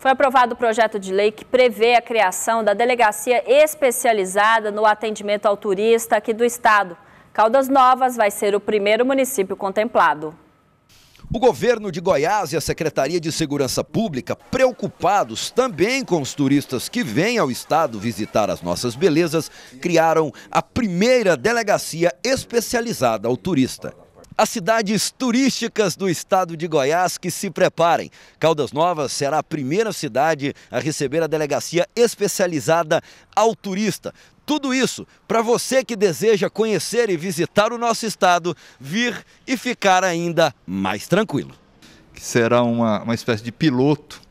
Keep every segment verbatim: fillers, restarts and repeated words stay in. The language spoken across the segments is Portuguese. Foi aprovado o projeto de lei que prevê a criação da delegacia especializada no atendimento ao turista aqui do estado. Caldas Novas vai ser o primeiro município contemplado. O governo de Goiás e a Secretaria de Segurança Pública, preocupados também com os turistas que vêm ao estado visitar as nossas belezas, criaram a primeira delegacia especializada ao turista. As cidades turísticas do estado de Goiás que se preparem. Caldas Novas será a primeira cidade a receber a delegacia especializada ao turista. Tudo isso para você que deseja conhecer e visitar o nosso estado, vir e ficar ainda mais tranquilo. Que será uma, uma espécie de piloto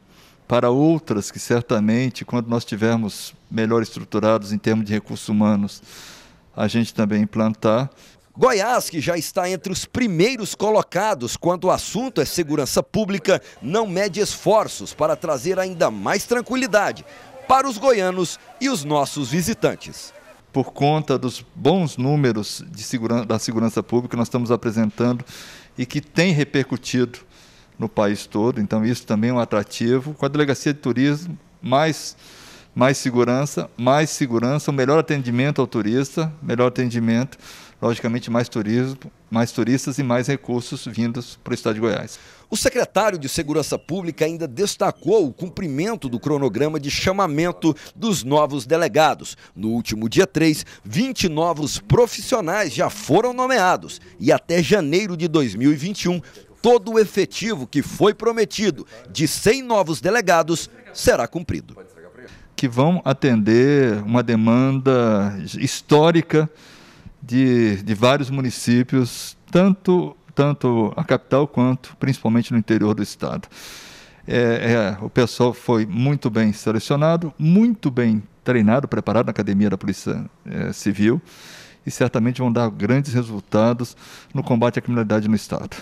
para outras que certamente, quando nós tivermos melhor estruturados em termos de recursos humanos, a gente também implantar. Goiás, que já está entre os primeiros colocados quando o assunto é segurança pública, não mede esforços para trazer ainda mais tranquilidade para os goianos e os nossos visitantes. Por conta dos bons números de segurança, da segurança pública que nós estamos apresentando e que tem repercutido no país todo, então isso também é um atrativo. Com a delegacia de turismo, mais, mais segurança, mais segurança, um melhor atendimento ao turista, melhor atendimento, logicamente mais turismo, mais turistas e mais recursos vindos para o estado de Goiás. O secretário de Segurança Pública ainda destacou o cumprimento do cronograma de chamamento dos novos delegados. No último dia três, vinte novos profissionais já foram nomeados e até janeiro de dois mil e vinte e um, todo o efetivo que foi prometido de cem novos delegados será cumprido. Que vão atender uma demanda histórica de, de vários municípios, tanto... tanto a capital quanto principalmente no interior do estado. É, é, o pessoal foi muito bem selecionado, muito bem treinado, preparado na Academia da Polícia é, Civil e certamente vão dar grandes resultados no combate à criminalidade no estado.